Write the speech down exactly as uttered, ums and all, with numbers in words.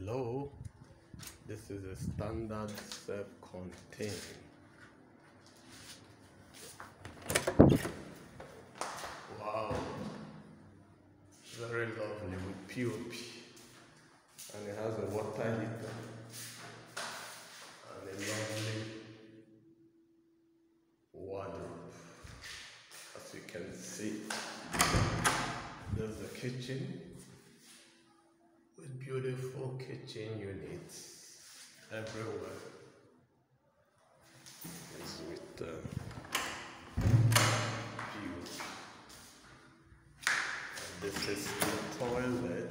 Hello, this is a standard self-contained. Wow, very lovely with P O P, and it has a water heater and a lovely wardrobe. As you can see, there's the kitchen. Beautiful kitchen units everywhere. It's with uh, view. And this is the toilet.